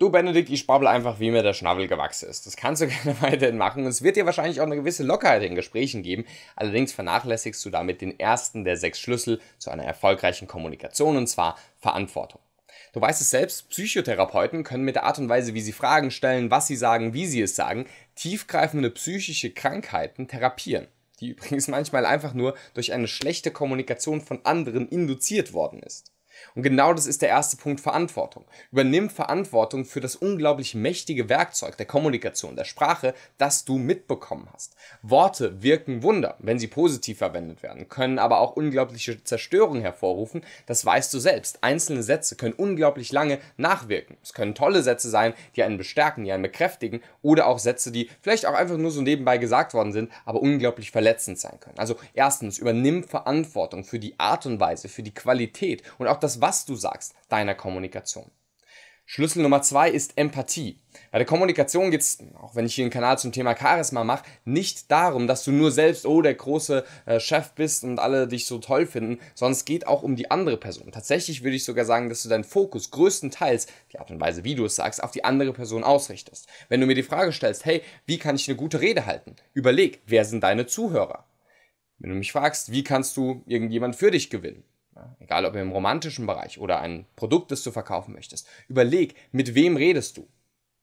Du Benedikt, ich babbel einfach, wie mir der Schnabel gewachsen ist. Das kannst du gerne weiterhin machen. Es wird dir wahrscheinlich auch eine gewisse Lockerheit in Gesprächen geben. Allerdings vernachlässigst du damit den ersten der 6 Schlüssel zu einer erfolgreichen Kommunikation, und zwar Verantwortung. Du weißt es selbst, Psychotherapeuten können mit der Art und Weise, wie sie Fragen stellen, was sie sagen, wie sie es sagen, tiefgreifende psychische Krankheiten therapieren, die übrigens manchmal einfach nur durch eine schlechte Kommunikation von anderen induziert worden ist. Und genau das ist der erste Punkt, Verantwortung. Übernimm Verantwortung für das unglaublich mächtige Werkzeug der Kommunikation, der Sprache, das du mitbekommen hast. Worte wirken Wunder, wenn sie positiv verwendet werden, können aber auch unglaubliche Zerstörung hervorrufen, das weißt du selbst. Einzelne Sätze können unglaublich lange nachwirken. Es können tolle Sätze sein, die einen bestärken, die einen bekräftigen, oder auch Sätze, die vielleicht auch einfach nur so nebenbei gesagt worden sind, aber unglaublich verletzend sein können. Also erstens, übernimm Verantwortung für die Art und Weise, für die Qualität und auch das, was du sagst, deiner Kommunikation. Schlüssel Nummer 2 ist Empathie. Bei der Kommunikation geht es, auch wenn ich hier einen Kanal zum Thema Charisma mache, nicht darum, dass du nur selbst, oh, der große Chef bist und alle dich so toll finden, sondern es geht auch um die andere Person. Tatsächlich würde ich sogar sagen, dass du deinen Fokus größtenteils, die Art und Weise, wie du es sagst, auf die andere Person ausrichtest. Wenn du mir die Frage stellst, hey, wie kann ich eine gute Rede halten? Überleg, wer sind deine Zuhörer? Wenn du mich fragst, wie kannst du irgendjemand für dich gewinnen? Egal ob im romantischen Bereich oder ein Produkt, das du verkaufen möchtest. Überleg, mit wem redest du?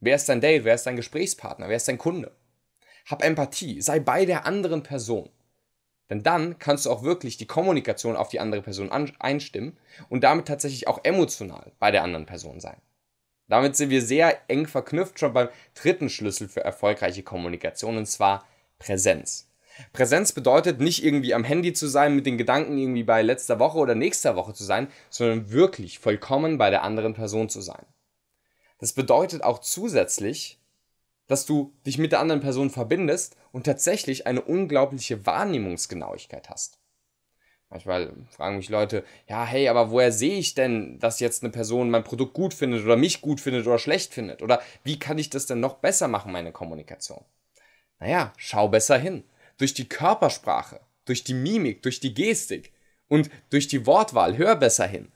Wer ist dein Date? Wer ist dein Gesprächspartner? Wer ist dein Kunde? Hab Empathie, sei bei der anderen Person. Denn dann kannst du auch wirklich die Kommunikation auf die andere Person einstimmen und damit tatsächlich auch emotional bei der anderen Person sein. Damit sind wir sehr eng verknüpft schon beim dritten Schlüssel für erfolgreiche Kommunikation, und zwar Präsenz. Präsenz bedeutet nicht irgendwie am Handy zu sein, mit den Gedanken irgendwie bei letzter Woche oder nächster Woche zu sein, sondern wirklich vollkommen bei der anderen Person zu sein. Das bedeutet auch zusätzlich, dass du dich mit der anderen Person verbindest und tatsächlich eine unglaubliche Wahrnehmungsgenauigkeit hast. Manchmal fragen mich Leute, ja, hey, aber woher sehe ich denn, dass jetzt eine Person mein Produkt gut findet oder mich gut findet oder schlecht findet? Oder wie kann ich das denn noch besser machen, meine Kommunikation? Naja, schau besser hin. Durch die Körpersprache, durch die Mimik, durch die Gestik und durch die Wortwahl, hör besser hin,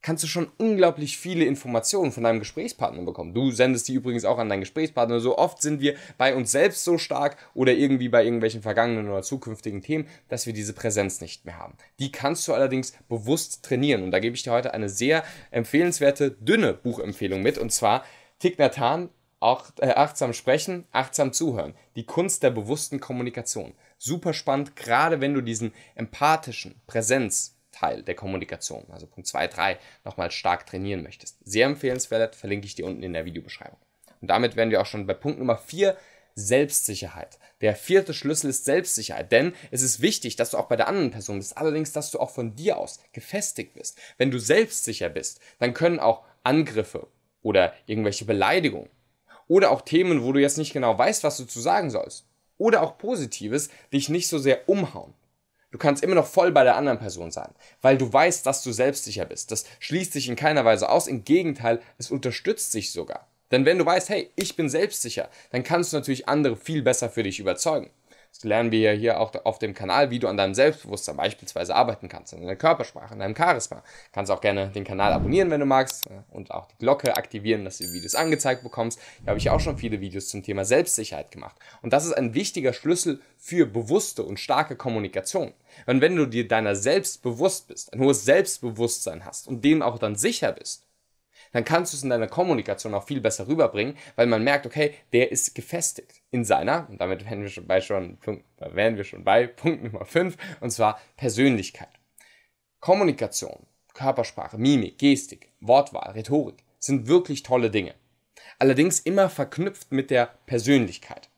kannst du schon unglaublich viele Informationen von deinem Gesprächspartner bekommen. Du sendest die übrigens auch an deinen Gesprächspartner. So oft sind wir bei uns selbst so stark oder irgendwie bei irgendwelchen vergangenen oder zukünftigen Themen, dass wir diese Präsenz nicht mehr haben. Die kannst du allerdings bewusst trainieren. Und da gebe ich dir heute eine sehr empfehlenswerte, dünne Buchempfehlung mit, und zwar Thich Nhat Hanh, achtsam sprechen, achtsam zuhören. Die Kunst der bewussten Kommunikation. Super spannend, gerade wenn du diesen empathischen Präsenzteil der Kommunikation, also Punkt 2, 3, nochmal stark trainieren möchtest. Sehr empfehlenswert, verlinke ich dir unten in der Videobeschreibung. Und damit wären wir auch schon bei Punkt Nummer 4, Selbstsicherheit. Der vierte Schlüssel ist Selbstsicherheit, denn es ist wichtig, dass du auch bei der anderen Person bist, allerdings, dass du auch von dir aus gefestigt bist. Wenn du selbstsicher bist, dann können auch Angriffe oder irgendwelche Beleidigungen oder auch Themen, wo du jetzt nicht genau weißt, was du zu sagen sollst, oder auch Positives, dich nicht so sehr umhauen. Du kannst immer noch voll bei der anderen Person sein, weil du weißt, dass du selbstsicher bist. Das schließt dich in keiner Weise aus, im Gegenteil, es unterstützt dich sogar. Denn wenn du weißt, hey, ich bin selbstsicher, dann kannst du natürlich andere viel besser für dich überzeugen. Das lernen wir ja hier auch auf dem Kanal, wie du an deinem Selbstbewusstsein beispielsweise arbeiten kannst, an deiner Körpersprache, an deinem Charisma. Du kannst auch gerne den Kanal abonnieren, wenn du magst, und auch die Glocke aktivieren, dass du die Videos angezeigt bekommst. Da habe ich auch schon viele Videos zum Thema Selbstsicherheit gemacht. Und das ist ein wichtiger Schlüssel für bewusste und starke Kommunikation. Und wenn du dir deiner selbst bewusst bist, ein hohes Selbstbewusstsein hast und dem auch dann sicher bist, dann kannst du es in deiner Kommunikation auch viel besser rüberbringen, weil man merkt, okay, der ist gefestigt in seiner, und damit wären wir schon bei Punkt Nummer 5, und zwar Persönlichkeit. Kommunikation, Körpersprache, Mimik, Gestik, Wortwahl, Rhetorik sind wirklich tolle Dinge. Allerdings immer verknüpft mit der Persönlichkeit.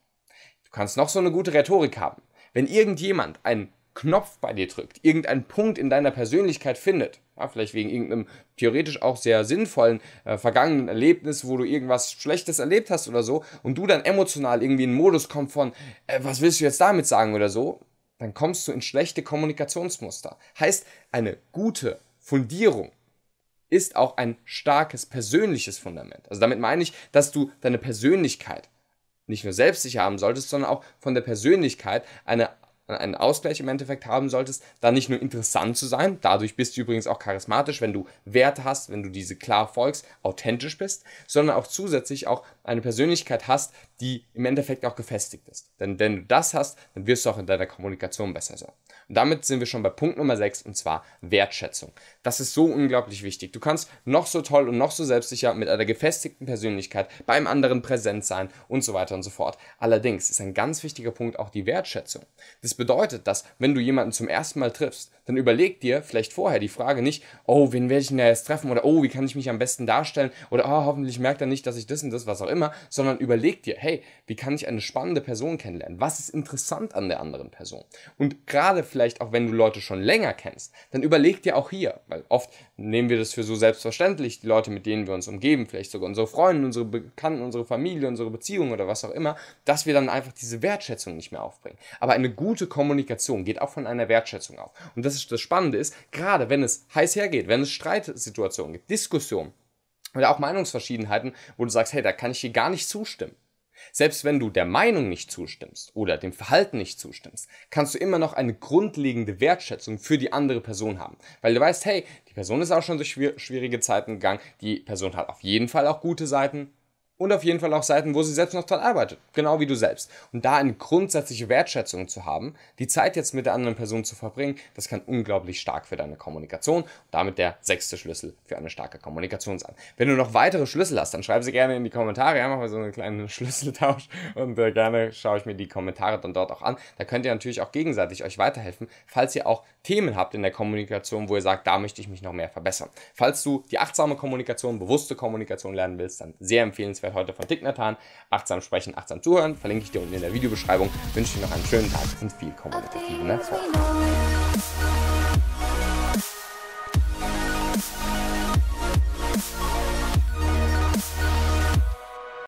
Du kannst noch so eine gute Rhetorik haben. Wenn irgendjemand einen Knopf bei dir drückt, irgendeinen Punkt in deiner Persönlichkeit findet, ja, vielleicht wegen irgendeinem theoretisch auch sehr sinnvollen vergangenen Erlebnis, wo du irgendwas Schlechtes erlebt hast oder so, und du dann emotional irgendwie in den Modus kommst von, was willst du jetzt damit sagen oder so, dann kommst du in schlechte Kommunikationsmuster. Heißt, eine gute Fundierung ist auch ein starkes persönliches Fundament. Also damit meine ich, dass du deine Persönlichkeit nicht nur selbstsicher haben solltest, sondern auch von der Persönlichkeit eine einen Ausgleich im Endeffekt haben solltest, dann nicht nur interessant zu sein, dadurch bist du übrigens auch charismatisch, wenn du Werte hast, wenn du diese klar folgst, authentisch bist, sondern auch zusätzlich auch eine Persönlichkeit hast, die im Endeffekt auch gefestigt ist. Denn wenn du das hast, dann wirst du auch in deiner Kommunikation besser sein. Und damit sind wir schon bei Punkt Nummer 6, und zwar Wertschätzung. Das ist so unglaublich wichtig. Du kannst noch so toll und noch so selbstsicher mit einer gefestigten Persönlichkeit beim anderen präsent sein und so weiter und so fort. Allerdings ist ein ganz wichtiger Punkt auch die Wertschätzung. Das bedeutet, dass wenn du jemanden zum ersten Mal triffst, dann überleg dir vielleicht vorher die Frage nicht, oh, wen werde ich denn da jetzt treffen oder oh, wie kann ich mich am besten darstellen oder oh, hoffentlich merkt er nicht, dass ich das und das, was auch immer, sondern überleg dir, hey, wie kann ich eine spannende Person kennenlernen? Was ist interessant an der anderen Person? Und gerade vielleicht auch, wenn du Leute schon länger kennst, dann überleg dir auch hier, weil oft nehmen wir das für so selbstverständlich, die Leute, mit denen wir uns umgeben, vielleicht sogar unsere Freunde, unsere Bekannten, unsere Familie, unsere Beziehungen oder was auch immer, dass wir dann einfach diese Wertschätzung nicht mehr aufbringen. Aber eine gute Kommunikation geht auch von einer Wertschätzung auf. Und das ist das Spannende ist, gerade wenn es heiß hergeht, wenn es Streitsituationen gibt, Diskussionen oder auch Meinungsverschiedenheiten, wo du sagst, hey, da kann ich dir gar nicht zustimmen. Selbst wenn du der Meinung nicht zustimmst oder dem Verhalten nicht zustimmst, kannst du immer noch eine grundlegende Wertschätzung für die andere Person haben. Weil du weißt, hey, die Person ist auch schon durch schwierige Zeiten gegangen, die Person hat auf jeden Fall auch gute Seiten und auf jeden Fall auch Seiten, wo sie selbst noch dran arbeitet, genau wie du selbst. Und da eine grundsätzliche Wertschätzung zu haben, die Zeit jetzt mit der anderen Person zu verbringen, das kann unglaublich stark für deine Kommunikation und damit der 6. Schlüssel für eine starke Kommunikation sein. Wenn du noch weitere Schlüssel hast, dann schreib sie gerne in die Kommentare, ja, machen wir so einen kleinen Schlüsseltausch und gerne schaue ich mir die Kommentare dann dort auch an. Da könnt ihr natürlich auch gegenseitig euch weiterhelfen, falls ihr auch Themen habt in der Kommunikation, wo ihr sagt, da möchte ich mich noch mehr verbessern. Falls du die achtsame Kommunikation, bewusste Kommunikation lernen willst, dann sehr empfehlenswert heute von Thich Nhat Hanh. Achtsam sprechen, achtsam zuhören. Verlinke ich dir unten in der Videobeschreibung. Wünsche dir noch einen schönen Tag und viel kommunikativen Erfolg.